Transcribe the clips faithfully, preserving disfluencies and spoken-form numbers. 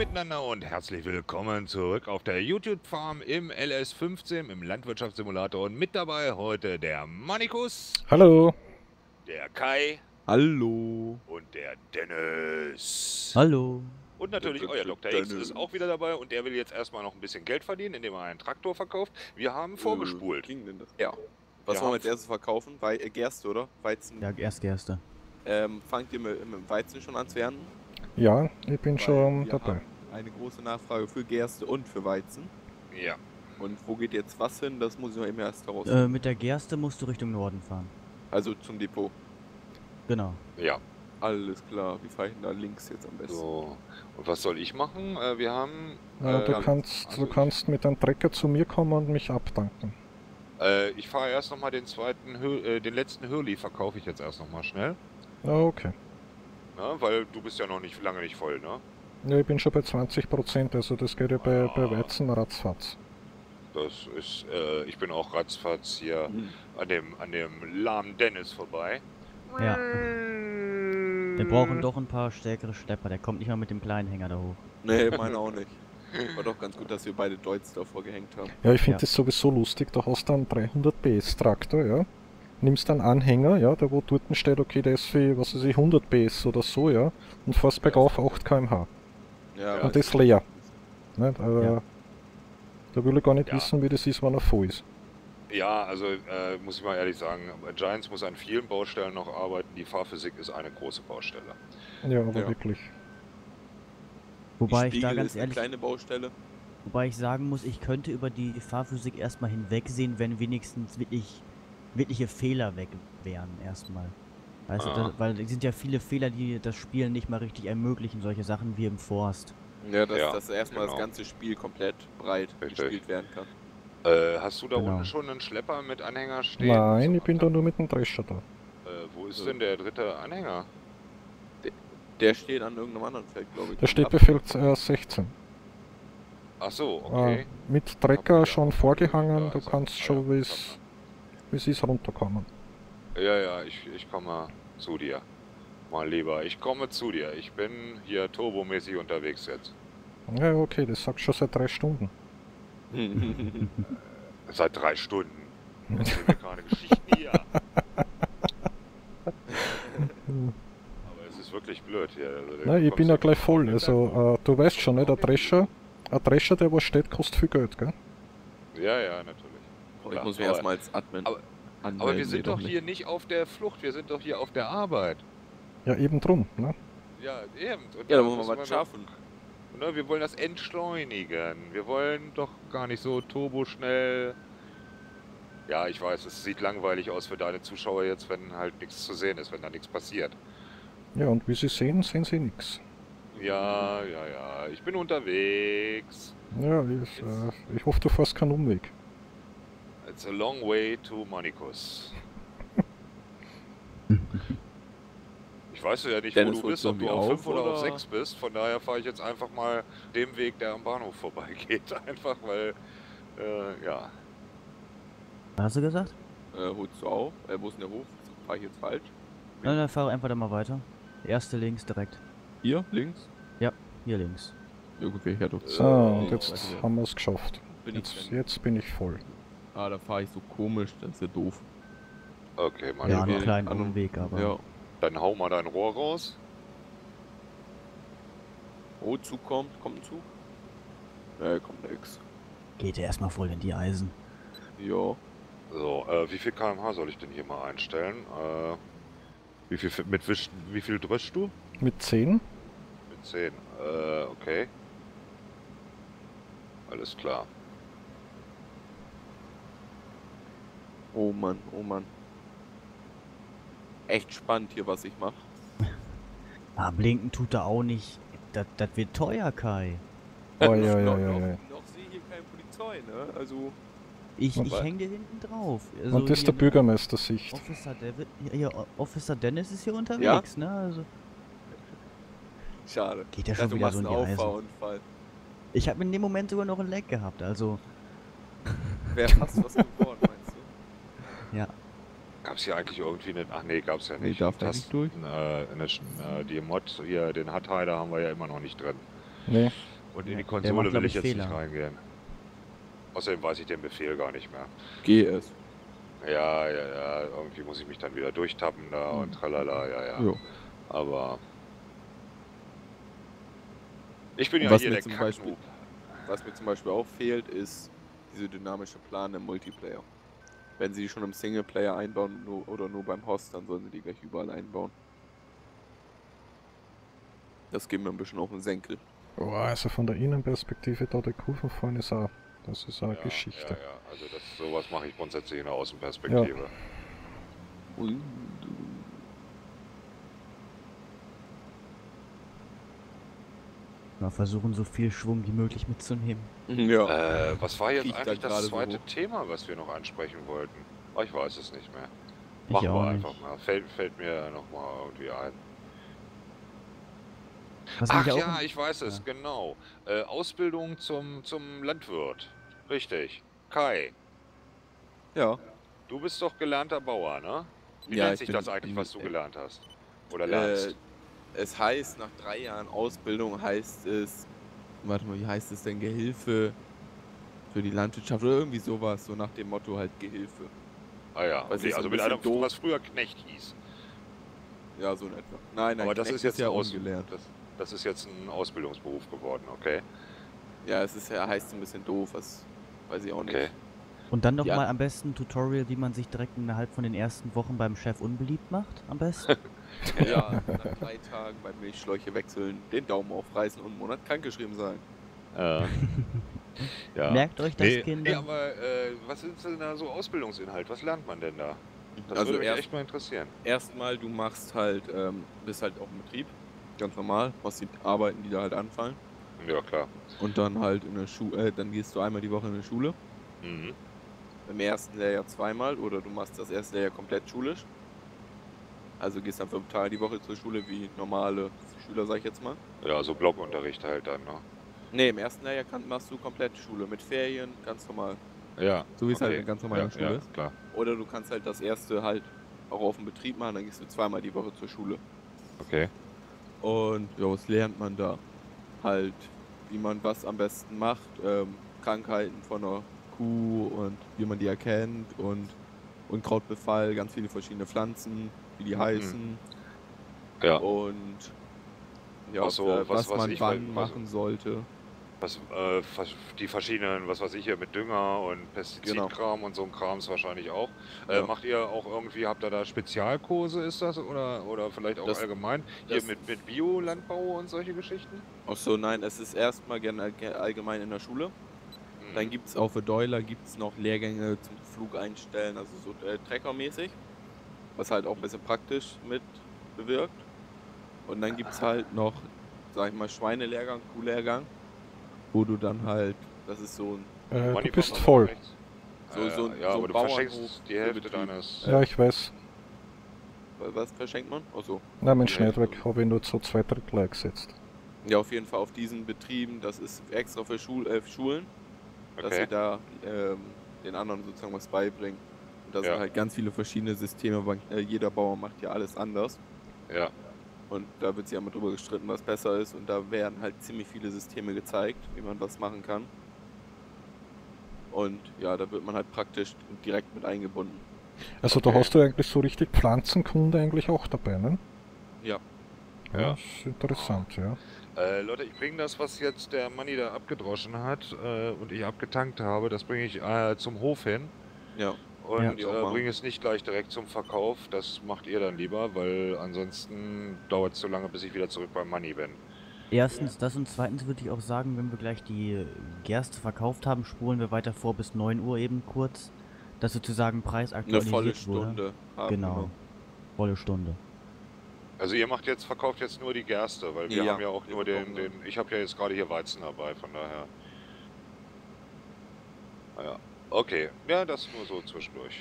miteinander und herzlich willkommen zurück auf der YouTube-Farm im L S fünfzehn, im Landwirtschaftssimulator. Und mit dabei heute der Manicus. Hallo. Der Kai. Hallo. Und der Dennis. Hallo. Und natürlich euer Doktor X ist auch wieder dabei und der will jetzt erstmal noch ein bisschen Geld verdienen, indem er einen Traktor verkauft. Wir haben vorgespult. Ging denn das? Ja. Was wollen wir jetzt erst verkaufen? Weil Gerste, oder? Weizen? Ja, erst Gerste. Ähm, fangt ihr mit, mit dem Weizen schon an zu ernten? Ja, ich bin Weil schon dabei. Eine große Nachfrage für Gerste und für Weizen. Ja. Und wo geht jetzt was hin? Das muss ich noch eben erst heraus. Äh, mit der Gerste musst du Richtung Norden fahren. Also zum Depot. Genau. Ja. Alles klar. Wie fahre ich denn da links jetzt am besten? So. Und was soll ich machen? Äh, wir haben... Ja, äh, du, kannst, also du kannst mit einem Trecker zu mir kommen und mich abdanken. Äh, ich fahre erst nochmal den zweiten, äh, den letzten Hurley verkaufe ich jetzt erst nochmal schnell. Okay. Na, weil du bist ja noch nicht lange nicht voll, ne? Ja, ich bin schon bei zwanzig Prozent, also das geht ja bei, ah. bei Weizen ratzfatz. Das ist, äh, ich bin auch ratzfatz hier mhm. an dem, an dem lahmen Dennis vorbei. Ja. Wir brauchen doch ein paar stärkere Schlepper, der kommt nicht mal mit dem kleinen Hänger da hoch. Nee, meine auch nicht. War doch ganz gut, dass wir beide Deutz davor gehängt haben. Ja, ich finde ja. das sowieso lustig, da hast du einen dreihundert PS Traktor, ja? Nimmst einen Anhänger, ja, der wo dort steht, okay, der ist für, was weiß ich, hundert PS oder so, ja, und fährst bergauf acht Kilometer pro Stunde. Ja, und das leer. Nicht? Also, ja. Da will ich gar nicht ja. wissen, wie das ist, wenn er voll ist. Ja, also äh, muss ich mal ehrlich sagen, Giants muss an vielen Baustellen noch arbeiten, die Fahrphysik ist eine große Baustelle. Ja, aber ja. wirklich. Wobei ich da ganz ehrlich... Kleine Baustelle. Wobei ich sagen muss, ich könnte über die Fahrphysik erstmal hinwegsehen, wenn wenigstens wirklich... wirkliche Fehler weg wären erstmal. Weißt ah. du, das, weil es sind ja viele Fehler, die das Spiel nicht mal richtig ermöglichen, solche Sachen wie im Forst. Ja, dass, ja, dass erstmal genau. das ganze Spiel komplett breit richtig. gespielt werden kann. Äh, hast du da genau. unten schon einen Schlepper mit Anhänger stehen? Nein, so ich bin da nur mit einem Drescher da. Äh, wo ist so. denn der dritte Anhänger? Der, der steht an irgendeinem anderen Feld, glaube ich. Der steht bei Feld äh, sechzehn. Ach so, okay. Äh, mit Trecker schon vorgehangen, ja, du also kannst schon ja, bis... Wie sie es runterkommen. Ja, ja, ich, ich komme zu dir. Mein Lieber, ich komme zu dir. Ich bin hier turbomäßig unterwegs jetzt. Ja, okay, das sagst du schon seit drei Stunden. Seit drei Stunden. Ich bin gerade Geschichten hier. Aber es ist wirklich blöd hier. Also, nein, ich bin ja gleich voll. Also, äh, du weißt schon, ne, der Drescher, der Drescher, der wo steht, kostet viel Geld, gell? Ja, ja, natürlich. Ich Klar, muss mich erstmal als Admin aber, anmelden. Aber wir sind doch hier nicht auf der Flucht, wir sind doch hier auf der Arbeit. Ja, eben drum, ne? Ja, eben. Und ja, da wollen wir was schaffen. Ne, wir wollen das entschleunigen. Wir wollen doch gar nicht so turboschnell... Ja, ich weiß, es sieht langweilig aus für deine Zuschauer jetzt, wenn halt nichts zu sehen ist, wenn da nichts passiert. Ja, und wie sie sehen, sehen sie nichts. Ja, ja, ja. Ich bin unterwegs. Ja, ich, äh, ich hoffe, du fährst keinen Umweg. It's a long way to Manicus. Ich weiß ja nicht, Dennis, wo du bist, ob du auf fünf oder, oder auf sechs bist. Von daher fahre ich jetzt einfach mal dem Weg, der am Bahnhof vorbeigeht. Einfach, weil, äh, ja. Was hast du gesagt? Äh, holst du auf? Äh, wo ist denn der Hof? Fahre ich jetzt falsch? Nein, dann fahre einfach da mal weiter. Erste links direkt. Hier links? Ja, hier links. Irgendwie her durch. So, und jetzt haben wir es geschafft. Bin jetzt, jetzt bin ich voll. Ah, da fahre ich so komisch, das ist ja doof. Okay, mal ja, einen kleinen anderen Weg, aber... Ja. Dann hau mal dein Rohr raus. Oh, Zug kommt, kommt ein Zug? Nee, kommt nix. Geht ja erstmal voll in die Eisen. Ja. So, äh, wie viel Kilometer pro Stunde soll ich denn hier mal einstellen? Äh, wie viel mit Wisch, wie viel drückst du? Mit zehn. Mit zehn, äh, okay. Alles klar. Oh Mann, oh Mann. Echt spannend hier, was ich mache. Ah, blinken tut er auch nicht. Das, das wird teuer, Kai. Oh, ja, ja, noch, ja, ja. Noch, noch sehe hier keine Polizei, ne? Also... Ich, ich hänge dir hinten drauf. Also und das ist der Bürgermeistersicht. Officer, David, hier, Officer Dennis ist hier unterwegs, ja? ne? Also schade. Geht ja schon ja, wieder so in die Eisen. Ich habe in dem Moment sogar noch ein Leck gehabt, also... Wäre fast was geworden, meinst du? Ja. Gab's hier eigentlich irgendwie nicht? Ach nee, gab's ja nicht. Nee, darf das nicht durch? Äh, eine, äh, die Mod, hier, den Hatheider haben wir ja immer noch nicht drin. Nee. Und in die Konsole macht, will ich, ich jetzt nicht reingehen. Außerdem weiß ich den Befehl gar nicht mehr. Geh es. Ja, ja, ja. Irgendwie muss ich mich dann wieder durchtappen da und tralala, ja, ja. Jo. Aber... Ich bin ja was hier der Kacknoob. Was mir zum Beispiel auch fehlt, ist diese dynamische Plane im Multiplayer. Wenn sie die schon im Singleplayer einbauen oder nur beim Host, dann sollen sie die gleich überall einbauen. Das geht mir ein bisschen auf den Senkel. Oh, also von der Innenperspektive da der Kuh von vorne ist auch, das ist eine ja, Geschichte. Ja, ja. Also das, sowas mache ich grundsätzlich in der Außenperspektive. Ja. Und mal versuchen, so viel Schwung wie möglich mitzunehmen. Ja. Äh, was war jetzt Krieg eigentlich da das zweite so Thema, was wir noch ansprechen wollten? Oh, ich weiß es nicht mehr. Machen wir einfach nicht mal. Fällt, fällt mir nochmal irgendwie ein. Was Ach ich ja, ich weiß es, ja. genau. Äh, Ausbildung zum, zum Landwirt. Richtig. Kai. Ja. Du bist doch gelernter Bauer, ne? Wie ja, nennt sich das eigentlich, was du gelernt hast? Oder lernst? Äh, Es heißt, nach drei Jahren Ausbildung heißt es, warte mal, wie heißt es denn, Gehilfe für die Landwirtschaft oder irgendwie sowas, so nach dem Motto halt Gehilfe. Ah ja, okay, also mit einem, was früher Knecht hieß. Ja, so in etwa. Nein, nein, aber das ist jetzt ja ausgelernt. Das, das ist jetzt ein Ausbildungsberuf geworden, okay. Ja, es ist ja, heißt ein bisschen doof, was weiß ich auch okay. nicht. Und dann doch ja. mal am besten ein Tutorial, die man sich direkt innerhalb von den ersten Wochen beim Chef unbeliebt macht, am besten. Ja, nach drei Tagen bei Milchschläuche wechseln, den Daumen aufreißen und einen Monat krankgeschrieben sein. Äh. ja. Merkt euch das, nee. Kinder. Ja, aber äh, was ist denn da so Ausbildungsinhalt? Was lernt man denn da? Das also würde mich erst, echt mal interessieren. Erstmal, du machst halt, ähm, bist halt auch im Betrieb, ganz normal, machst die Arbeiten, die da halt anfallen. Ja, klar. Und dann halt in der Schule, äh, dann gehst du einmal die Woche in die Schule. Mhm. Im ersten Lehrjahr zweimal oder du machst das erste Lehrjahr komplett schulisch. Also gehst dann fünf Tage die Woche zur Schule wie normale Schüler, sag ich jetzt mal. Ja, so Blockunterricht halt dann, ne? Ne, im ersten Lehrjahr kann, machst du komplett Schule mit Ferien, ganz normal. Ja. So wie es okay. halt eine ganz normale ja, Schule ja, ist. Klar. Oder du kannst halt das erste halt auch auf dem Betrieb machen, dann gehst du zweimal die Woche zur Schule. Okay. Und ja, was lernt man da? Halt, wie man was am besten macht, ähm, Krankheiten von einer Kuh und wie man die erkennt und Unkrautbefall, ganz viele verschiedene Pflanzen, wie die heißen. Ja. Und ja, also, was, was, was man ich, wann was, machen sollte. Was, äh, die verschiedenen, was weiß ich hier, mit Dünger und Pestizidkram genau. und so ein Krams wahrscheinlich auch. Äh, ja. Macht ihr auch irgendwie, habt ihr da Spezialkurse, ist das? Oder, oder vielleicht auch das, allgemein? Hier mit, mit Bio-Landbau und solche Geschichten? Ach so, nein, es ist erstmal gerne allgemein in der Schule. Dann gibt es auch für Döller gibt's noch Lehrgänge zum Flug einstellen, also so äh, Treckermäßig, was halt auch ein bisschen praktisch mit bewirkt. Und dann gibt es halt noch, sag ich mal, Schweinelehrgang, Kuhlehrgang, wo du dann halt, das ist so ein... Äh, du bist voll. So, so, äh, ja, so aber du verschenkst die Hälfte deines... Ja, ich weiß. Was verschenkt man? Achso. Na, mein Schneidwerk habe ich nur zu zwei Drittel gesetzt. Ja, auf jeden Fall auf diesen Betrieben, das ist extra für Schul äh, Schulen. Dass okay. sie da ähm, den anderen sozusagen was beibringen. Und da ja. sind halt ganz viele verschiedene Systeme, weil äh, jeder Bauer macht ja alles anders. Ja. Und da wird sich ja mal drüber gestritten, was besser ist. Und da werden halt ziemlich viele Systeme gezeigt, wie man was machen kann. Und ja, da wird man halt praktisch direkt mit eingebunden. Also okay. da hast du eigentlich so richtig Pflanzenkunde eigentlich auch dabei, ne? Ja. Ja, ja. Das ist interessant, ja. Äh, Leute, ich bringe das, was jetzt der Manni da abgedroschen hat äh, und ich abgetankt habe, das bringe ich äh, zum Hof hin. Ja. Und ja, äh, bringe es nicht gleich direkt zum Verkauf, das macht ihr dann lieber, weil ansonsten dauert es so lange, bis ich wieder zurück beim Manni bin. Erstens das und zweitens würde ich auch sagen, wenn wir gleich die Gerste verkauft haben, spulen wir weiter vor bis neun Uhr eben kurz, dass sozusagen Preis aktualisiert wurde. Eine volle Stunde. Genau, volle Stunde. Also ihr macht jetzt, verkauft jetzt nur die Gerste, weil wir ja, haben ja auch nur den, den ich habe ja jetzt gerade hier Weizen dabei, von daher. Ja, okay, ja, das nur so zwischendurch.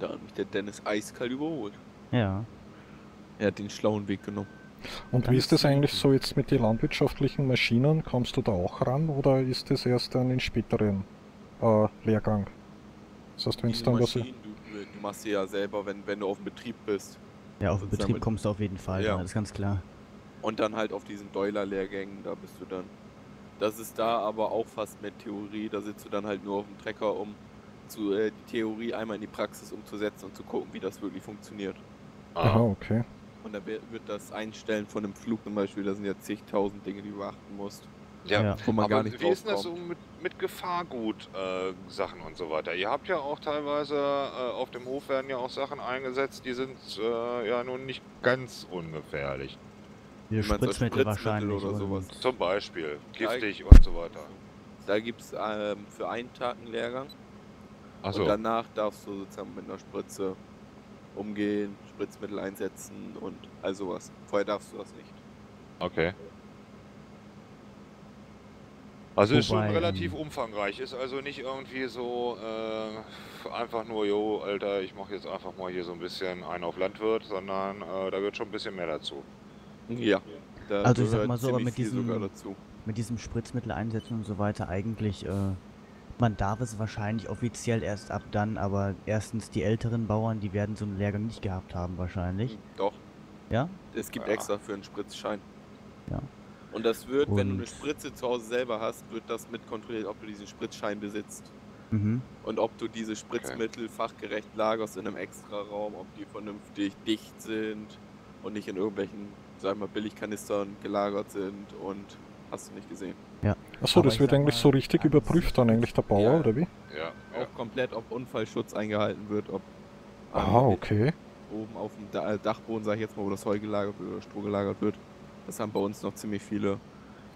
Da hat mich der Dennis eiskalt überholt. Ja. Er hat den schlauen Weg genommen. Und wie ist das eigentlich so jetzt mit den landwirtschaftlichen Maschinen? Kommst du da auch ran oder ist das erst dann in späteren äh, Lehrgang? Das heißt, wenn es dann Maschinen, du, du machst sie ja selber, wenn, wenn du auf dem Betrieb bist. Ja, auf den Betrieb kommst du auf jeden Fall, ja. Ja, das ist ganz klar. Und dann halt auf diesen Döller-Lehrgängen, da bist du dann. Das ist da aber auch fast mehr Theorie, da sitzt du dann halt nur auf dem Trecker, um zu, äh, die Theorie einmal in die Praxis umzusetzen und zu gucken, wie das wirklich funktioniert. Ah, okay. Und da wird das Einstellen von einem Flug zum Beispiel, da sind ja zigtausend Dinge, die du beachten musst. Ja, ja. Wo man aber gar nicht wie ist das so mit, mit Gefahrgut-Sachen äh, und so weiter? Ihr habt ja auch teilweise, äh, auf dem Hof werden ja auch Sachen eingesetzt, die sind äh, ja nun nicht ganz ungefährlich. Hier Spritzmittel wahrscheinlich oder sowas. Zum Beispiel, giftig und so weiter. Da gibt es ähm, für einen Tag einen Lehrgang. Ach so. Und danach darfst du sozusagen mit einer Spritze umgehen, Spritzmittel einsetzen und all sowas. Vorher darfst du das nicht. Okay. Also ist schon relativ umfangreich, ist also nicht irgendwie so äh, einfach nur, jo, Alter, ich mache jetzt einfach mal hier so ein bisschen einen auf Landwirt, sondern äh, da gehört schon ein bisschen mehr dazu. Ja, da also ich sag mal so, aber mit diesem, mit diesem Spritzmittel einsetzen und so weiter eigentlich, äh, man darf es wahrscheinlich offiziell erst ab dann, aber erstens die älteren Bauern, die werden so einen Lehrgang nicht gehabt haben wahrscheinlich. Doch. Ja? Es gibt ja extra für einen Spritzschein. Ja. Und das wird, und wenn du eine Spritze zu Hause selber hast, wird das mit kontrolliert, ob du diesen Spritzschein besitzt. Mhm. Und ob du diese Spritzmittel okay. fachgerecht lagerst in einem extra Raum, ob die vernünftig dicht sind und nicht in irgendwelchen, sagen wir mal, Billigkanistern gelagert sind und hast du nicht gesehen. Ja. Achso, das wird eigentlich so richtig überprüft dann eigentlich der Bauer, ja. oder wie? Ja. Auch komplett, ob Unfallschutz eingehalten wird, ob... Ah, okay. Oben auf dem Dachboden, sag ich jetzt mal, wo das Heu gelagert wird oder Stroh gelagert wird. Das haben bei uns noch ziemlich viele.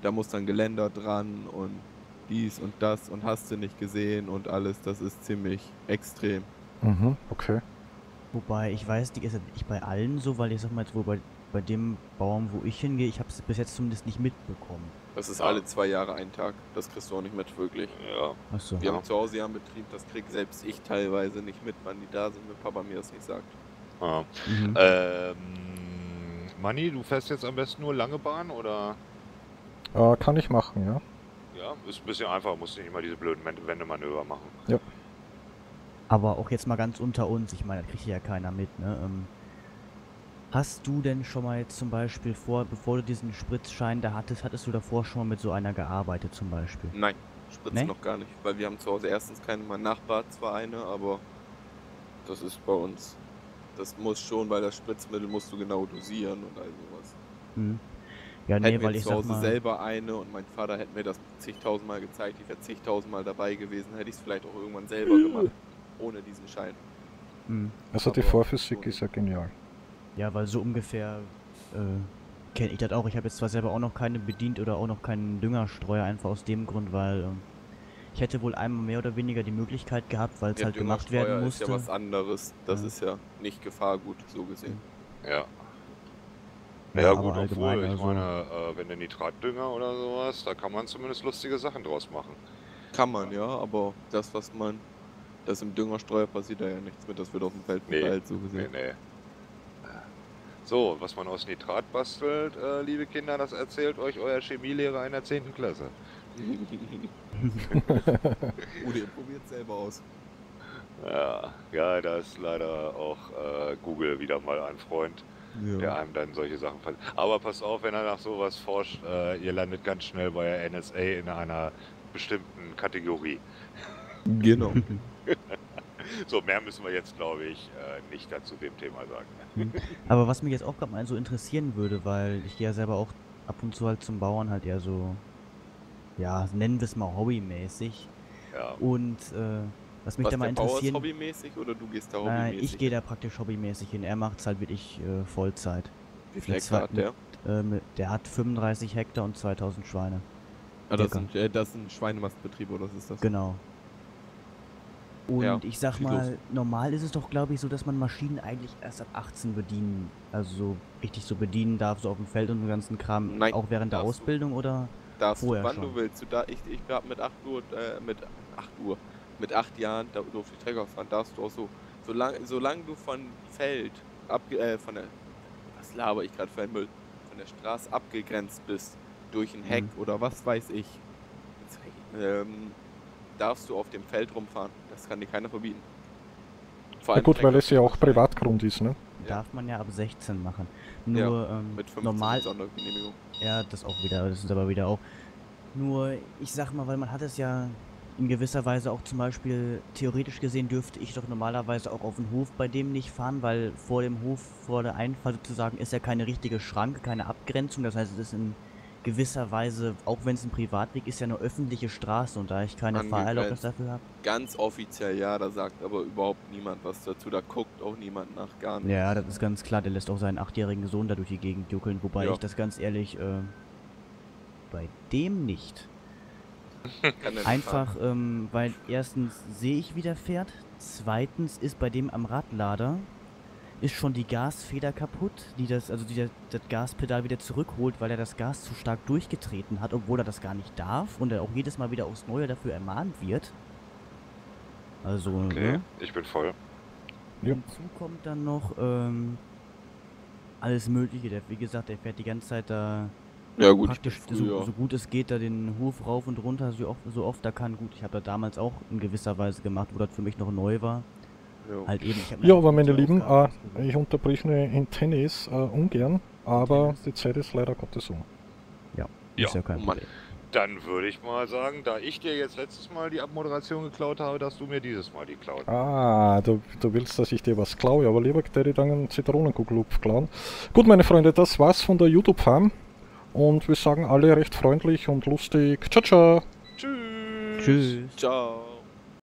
Da muss dann Geländer dran und dies und das und hast du nicht gesehen und alles. Das ist ziemlich extrem. Mhm, okay. Wobei, ich weiß, die ist ja nicht bei allen so, weil ich sag mal jetzt, wo bei, bei dem Baum, wo ich hingehe, ich habe es bis jetzt zumindest nicht mitbekommen. Das ist alle zwei Jahre ein Tag. Das kriegst du auch nicht mit, wirklich. Ja. Ach so. Wir haben zu Hause ja einen Betrieb, das krieg selbst ich teilweise nicht mit, wann die da sind, wenn Papa mir das nicht sagt. Ah. Mhm. Ähm... Manni, du fährst jetzt am besten nur lange Bahn, oder? Äh, kann ich machen, ja. Ja, ist ein bisschen einfacher, musst nicht immer diese blöden Wendemanöver machen. Ja. Aber auch jetzt mal ganz unter uns, ich meine, da kriegt ja keiner mit, ne? Ähm, hast du denn schon mal jetzt zum Beispiel vor, bevor du diesen Spritzschein da hattest, hattest du davor schon mal mit so einer gearbeitet zum Beispiel? Nein, Spritzen nee? noch gar nicht, weil wir haben zu Hause erstens keine, mein Nachbar zwar eine, aber das ist bei uns... Das muss schon, weil das Spritzmittel musst du genau dosieren und all sowas. Hm. Ja, nee, hätten wir weil ich zu Hause selber eine und mein Vater hätte mir das zigtausendmal gezeigt, ich wäre zigtausendmal dabei gewesen, hätte ich es vielleicht auch irgendwann selber gemacht, ohne diesen Schein. Hm. Also aber die Vorphysik ist ja genial. Ja, weil so ungefähr äh, kenne ich das auch. Ich habe jetzt zwar selber auch noch keine bedient oder auch noch keinen Düngerstreuer, einfach aus dem Grund, weil... Äh, ich hätte wohl einmal mehr oder weniger die Möglichkeit gehabt, weil es ja, halt gemacht werden musste. Ist ja was anderes. Das ja. ist ja nicht Gefahrgut, so gesehen. Ja. Ja, ja gut, obwohl, ich also meine, äh, wenn der Nitratdünger oder sowas, da kann man zumindest lustige Sachen draus machen. Kann man, ja, aber das, was man, das im Düngerstreuer passiert, da ja nichts mit, das wird auf dem Feld verteilt, nee, so gesehen. Nee, nee. So, was man aus Nitrat bastelt, äh, liebe Kinder, das erzählt euch euer Chemielehrer in der zehnten Klasse. Oder ihr probiert selber aus. Ja, ja, da ist leider auch äh, Google wieder mal ein Freund, ja. der einem dann solche Sachen verliert. Aber passt auf, wenn er nach sowas forscht, äh, ihr landet ganz schnell bei der N S A in einer bestimmten Kategorie. Genau. So, mehr müssen wir jetzt, glaube ich, äh, nicht dazu dem Thema sagen. Aber was mich jetzt auch gerade mal so interessieren würde, weil ich gehe ja selber auch ab und zu halt zum Bauern halt eher so... Ja, nennen wir es mal hobbymäßig. Ja. Und äh, was mich was da mal interessiert. Hobbymäßig oder du gehst da hobbymäßig? Nein, ich gehe da praktisch hobbymäßig hin. Er macht es halt wirklich äh, Vollzeit. Wie viel Hektar hat der? Ähm, der hat fünfunddreißig Hektar und zweitausend Schweine. Ah, das sind, äh, das sind Schweinemastbetriebe oder was ist das? Genau. Und ja, ich sag mal, los. normal ist es doch, glaube ich, so, dass man Maschinen eigentlich erst ab achtzehn bedienen, also so richtig so bedienen darf, so auf dem Feld und den ganzen Kram. Nein, auch während der Ausbildung du. oder? Darfst du, wann schon. du willst. Du da, ich ich habe mit acht Uhr, äh, mit acht Uhr, mit acht Jahren da durfte ich Trecker fahren. Darfst du auch so, solange solange du von Feld, ab, äh, von der, was laber ich gerade für ein Müll, von der Straße abgegrenzt bist, durch ein Heck mhm. oder was weiß ich, ähm, darfst du auf dem Feld rumfahren. Das kann dir keiner verbieten. Vor ja gut, Trecker, weil es ja auch Privatgrund ist, ne? ja. darf man ja ab sechzehn machen. Nur ja, ähm, mit fünfzehn normal Sondergenehmigung. Ja, das auch wieder, das ist aber wieder auch. Nur, ich sag mal, weil man hat es ja in gewisser Weise auch zum Beispiel, theoretisch gesehen dürfte ich doch normalerweise auch auf dem Hof bei dem nicht fahren, weil vor dem Hof, vor der Einfahrt sozusagen, ist ja keine richtige Schranke, keine Abgrenzung. Das heißt, es ist in gewisser Weise, auch wenn es ein Privatweg ist, ja eine öffentliche Straße und da ich keine Fahrerlaubnis dafür habe. Ganz offiziell ja, da sagt aber überhaupt niemand was dazu, da guckt auch niemand nach, gar nicht. Ja, das ist ganz klar, der lässt auch seinen achtjährigen Sohn da durch die Gegend juckeln, wobei ja. ich das ganz ehrlich, äh, bei dem nicht. Einfach, ähm, weil erstens sehe ich, wie der fährt, zweitens ist bei dem am Radlader ist schon die Gasfeder kaputt, die das, also die das Gaspedal wieder zurückholt, weil er das Gas zu stark durchgetreten hat, obwohl er das gar nicht darf und er auch jedes Mal wieder aufs Neue dafür ermahnt wird. Also, okay, ne? Ich bin voll. Hinzu kommt dann noch, ähm, alles Mögliche, der, wie gesagt, der fährt die ganze Zeit da... Ja, gut, praktisch früh, so, ja. so gut es geht, da den Hof rauf und runter, so oft, so oft da kann. Gut, ich habe da damals auch in gewisser Weise gemacht, wo das für mich noch neu war. Ja, halt eben, ich ja aber meine Lieben, äh, ich unterbreche den Tennis äh, ungern, aber Tennis. Die Zeit ist leider Gottes um. Ja, ja, ist ja kein Problem. Dann würde ich mal sagen, da ich dir jetzt letztes Mal die Abmoderation geklaut habe, dass du mir dieses Mal die klaut. Ah, du, du willst, dass ich dir was klaue, aber lieber hätte ich dann einen Zitronenkugelhupf klauen. Gut, meine Freunde, das war's von der YouTube-Farm. Und wir sagen alle recht freundlich und lustig. Ciao, ciao. Tschüss. Tschüss. Ciao.